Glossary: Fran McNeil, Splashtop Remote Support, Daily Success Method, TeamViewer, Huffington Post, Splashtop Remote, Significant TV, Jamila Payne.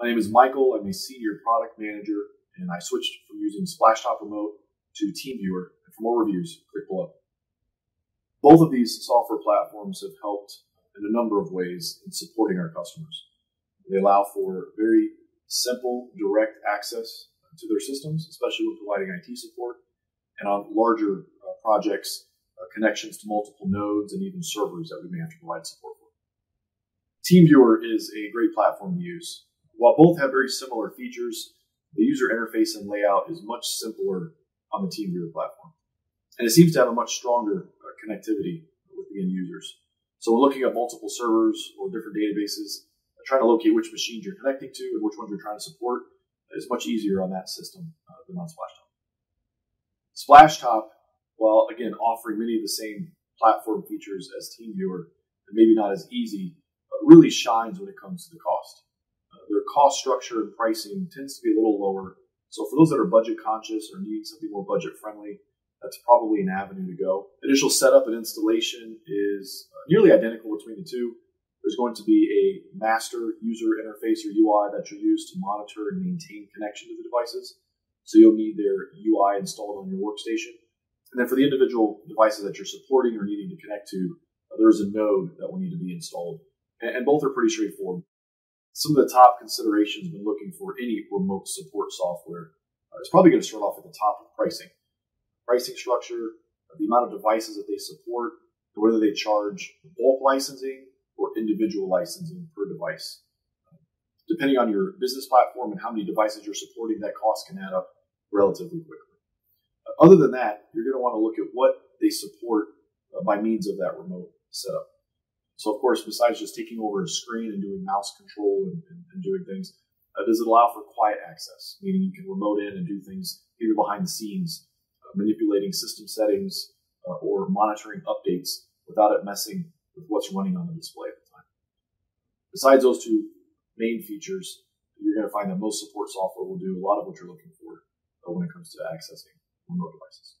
My name is Michael. I'm a senior product manager, and I switched from using Splashtop Remote to TeamViewer. And for more reviews, click below. Both of these software platforms have helped in a number of ways in supporting our customers. They allow for very simple, direct access to their systems, especially when providing IT support, and on larger projects, connections to multiple nodes and even servers that we may have to provide support for. TeamViewer is a great platform to use. While both have very similar features, the user interface and layout is much simpler on the TeamViewer platform. And it seems to have a much stronger connectivity with the end users. So when looking at multiple servers or different databases, trying to locate which machines you're connecting to and which ones you're trying to support is much easier on that system than on Splashtop. Splashtop, while again offering many of the same platform features as TeamViewer, and maybe not as easy, but really shines when it comes to the cost. Their cost structure and pricing tends to be a little lower. So for those that are budget conscious or need something more budget friendly, that's probably an avenue to go. Initial setup and installation is nearly identical between the two. There's going to be a master user interface or UI that you'll use to monitor and maintain connection to the devices. So you'll need their UI installed on your workstation. And then for the individual devices that you're supporting or needing to connect to, there's a node that will need to be installed. And both are pretty straightforward. Some of the top considerations when looking for any remote support software is probably going to start off at the top of pricing. Pricing structure, the amount of devices that they support, whether they charge bulk licensing or individual licensing per device. Depending on your business platform and how many devices you're supporting, that cost can add up relatively quickly. Other than that, you're going to want to look at what they support by means of that remote setup. So of course, besides just taking over a screen and doing mouse control and doing things, does it allow for quiet access, meaning you can remote in and do things either behind the scenes, manipulating system settings or monitoring updates without it messing with what's running on the display at the time. Besides those two main features, you're going to find that most support software will do a lot of what you're looking for when it comes to accessing remote devices.